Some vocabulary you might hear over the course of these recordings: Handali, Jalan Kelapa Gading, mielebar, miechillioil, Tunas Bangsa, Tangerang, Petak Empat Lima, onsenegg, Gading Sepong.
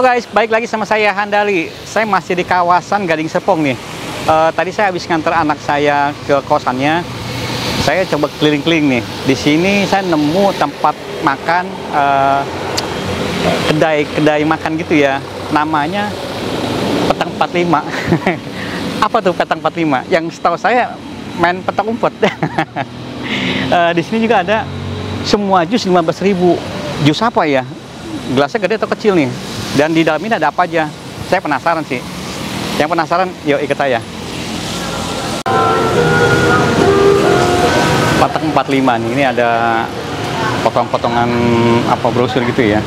Halo guys, balik lagi sama saya Handali. Saya masih di kawasan Gading Sepong nih. Tadi saya habis nganter anak saya ke kosannya. Saya coba keliling-keliling nih. Di sini saya nemu tempat makan, kedai makan gitu ya. Namanya Petak Empat Lima. Apa tuh Petak Empat Lima? Yang setahu saya main petak umpet. Di sini juga ada semua jus 15.000. Jus apa ya? Gelasnya gede atau kecil nih? Dan di dalam ini ada apa aja? Saya penasaran sih. Yang penasaran, yuk ikut saya. Petak 45 nih, ini ada potong-potongan apa brosur gitu ya.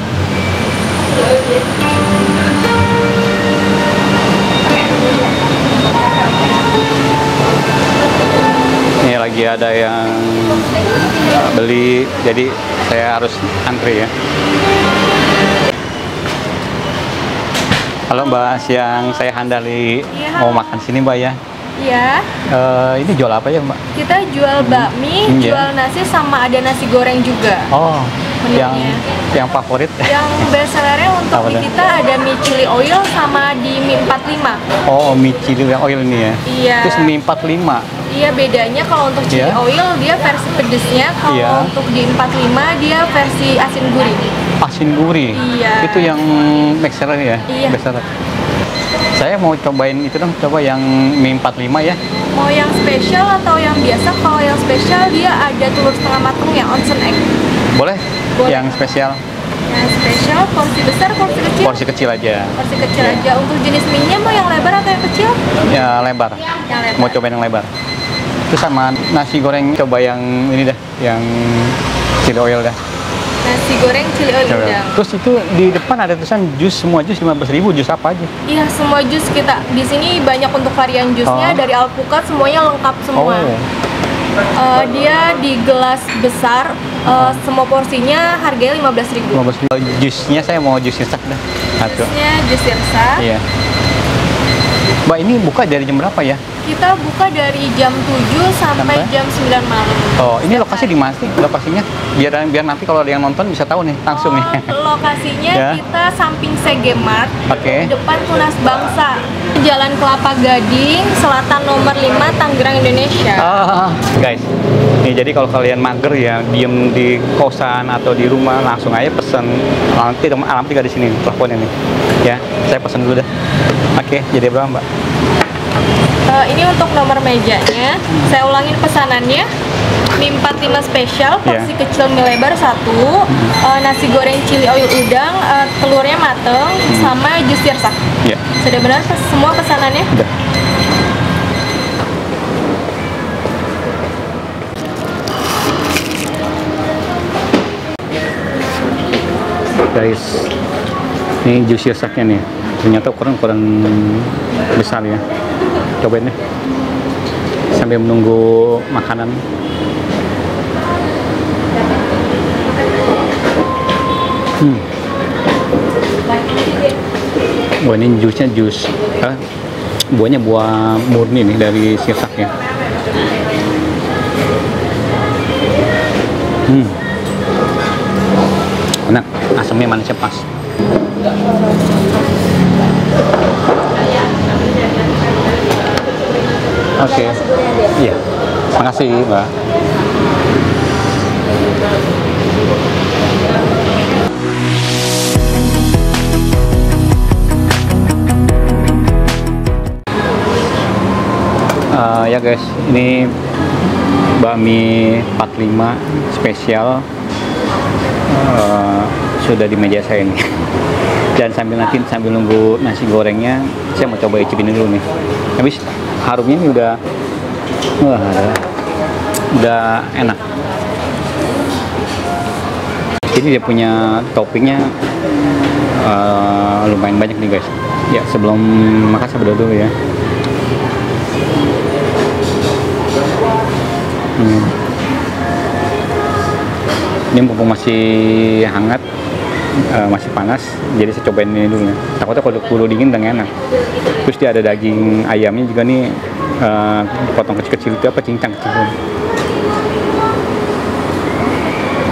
Ini lagi ada yang beli, jadi saya harus antri ya. Halo Mbak, siang, saya Handali. Ya, mau makan sini Mbak ya? Iya. Ini jual apa ya Mbak? Kita jual bakmi, jual nasi, sama ada nasi goreng juga. Oh, menurutnya. yang favorit? Yang best sellernya untuk di kita ada mie chili oil sama di mie 45. Oh, mie chili oil ini ya? Iya. Terus mie 45? Iya, bedanya kalau untuk chili oil dia versi pedesnya, kalau untuk di 45 dia versi asin gurih. Asin gurih, itu yang bestseller ya? Iya. Bestseller. Saya mau cobain itu dong, coba yang mie 45 ya. Mau yang spesial atau yang biasa? Kalau yang spesial dia ada telur setengah matang ya, onsen egg. Boleh? Boleh. Yang spesial? Yang spesial, porsi besar, porsi kecil? Porsi kecil aja. Porsi kecil aja. Untuk jenis mie-nya mau yang lebar atau yang kecil? Ya, lebar. Yang lebar. Mau cobain yang lebar. Terus sama nasi goreng, coba yang ini dah, yang chili oil dah. Nasi goreng chili oil udang. Terus itu di depan ada tulisan jus, semua jus 15.000, jus apa aja? Iya, semua jus kita di sini banyak untuk varian jusnya, dari alpukat semuanya lengkap semua. Dia di gelas besar, semua porsinya harganya 15.000. 15.000. Jusnya saya mau jus sirsak dah. Jusnya jus sirsak. Iya. Mbak, ini buka dari jam berapa ya? Kita buka dari jam 7 sampai jam 9 malam. Oh, ini lokasi di mana sih? Lokasinya biar nanti kalau ada yang nonton bisa tahu nih langsung nih. Lokasinya kita samping CG Mart, depan Tunas Bangsa, Jalan Kelapa Gading, Selatan nomor 5, Tangerang, Indonesia. Guys, nih jadi kalau kalian mager ya, diem di kosan atau di rumah, langsung aja pesen. Nanti alam 3 di sini teleponnya nih. Ya, saya pesen dulu dah. Oke, jadi berapa Mbak? Ini untuk nomor mejanya. Saya ulangin pesanannya. Mie 45 spesial, porsi kecil, mie lebar 1, nasi goreng chili oil udang, telurnya mateng, sama jus sirsak. Sudah benar semua pesanannya? Sudah. Guys, ini jus sirsaknya nih. Ternyata ukuran besar ya. Cobain deh sambil menunggu makanan. Wah, ini jusnya buahnya buah murni nih dari sirsaknya. Enak, asamnya manisnya pas. Oke, iya, makasih Mbak. Ya guys, ini bakmi 45 spesial sudah di meja saya nih. Dan sambil nunggu nasi gorengnya, saya mau coba icipin dulu nih. Habis harumnya ini udah enak. Ini dia punya toppingnya lumayan banyak nih guys. Ya, sebelum makan saya berdoa dulu ya. Ini mumpung masih hangat, masih panas, jadi saya cobain ini dulu ya. Takutnya kalau kudu dingin nggak enak. Terus dia ada daging ayamnya juga nih, potong kecil-kecil itu apa, cincang kecil.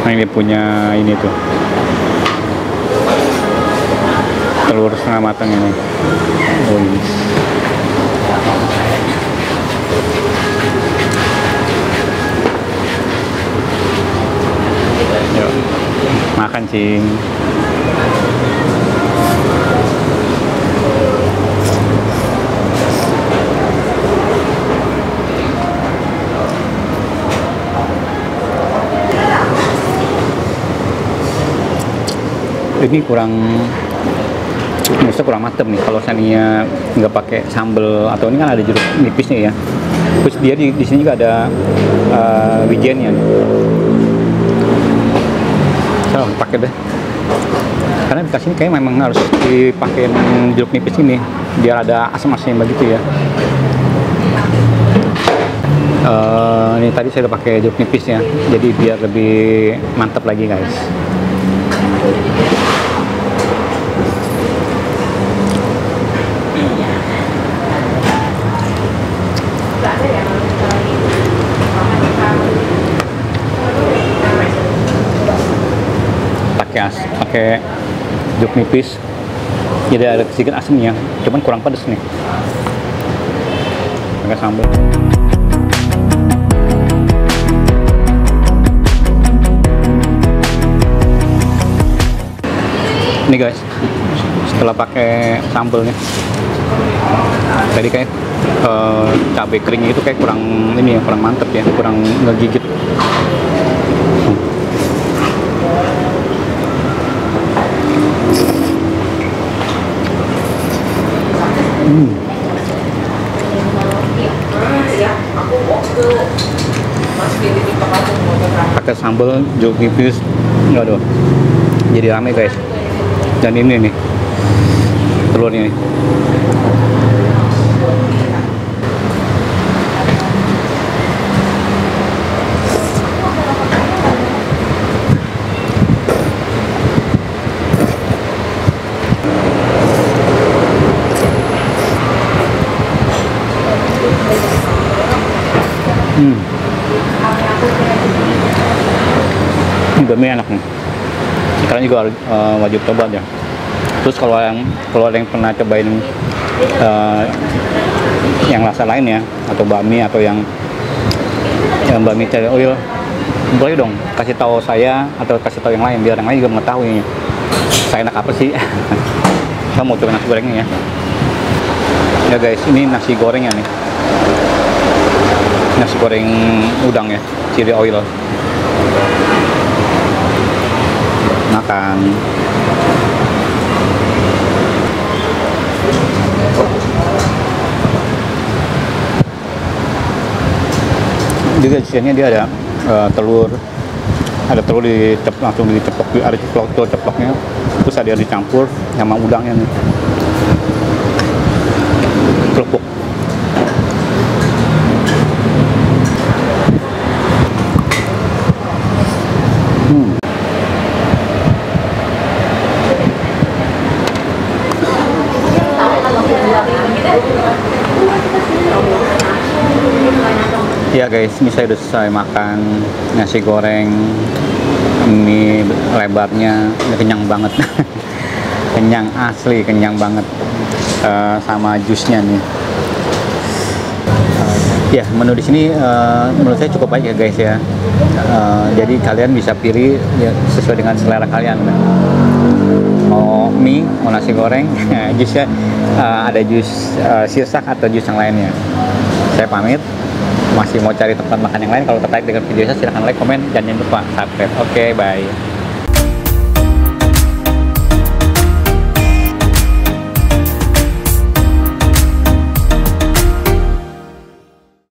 Nah, ini punya ini tuh. telur setengah matang ini. Yuk, makan cing. Ini kurang mateng nih kalau saninya nggak pakai sambel, atau ini kan ada jeruk nipisnya ya. Terus dia di sini juga ada wijennya. Salah pakai deh. Karena di sini kayak memang harus dipakai jeruk nipis ini biar ada asam-asamnya begitu ya. Ini tadi saya udah pakai jeruk nipisnya, jadi biar lebih mantap lagi guys. Pakai jeruk nipis jadi ada sedikit asamnya, cuman kurang pedes nih. Pakai sambal. Ini guys, setelah pakai sambalnya tadi kayak cabai keringnya itu kayak kurang ini ya, kurang mantep ya, kurang ngegigit. Pakai sambal jeruk nipis, aduh, jadi rame guys. Dan ini nih telurnya nih. Ini enak nih. Kalian juga wajib coba aja. Terus kalau yang pernah cobain yang rasa lain ya, atau bakmi atau yang bakmi cair oil, boleh dong kasih tahu saya atau kasih tahu yang lain biar yang lain juga mengetahui saya enak apa sih. Saya mau coba nasi gorengnya ya. Ya guys, ini nasi gorengnya nih. Nasi goreng udang ya, cair oil. Makan. Juga isiannya dia ada telur langsung diceplok, ada ceploknya, terus ada dicampur sama udangnya nih. Kerupuk. Ya guys, ini saya udah selesai makan nasi goreng. Ini lebarnya kenyang banget. Kenyang asli, kenyang banget. Sama jusnya nih. Ya, menu di sini menurut saya cukup baik ya guys ya. Jadi kalian bisa pilih ya, sesuai dengan selera kalian. Mau mie, mau nasi goreng, jusnya ada jus sirsak atau jus yang lainnya. Saya pamit. Masih mau cari tempat makan yang lain? Kalau tertarik dengan video saya, silahkan like, komen, dan jangan lupa subscribe. Oke, bye.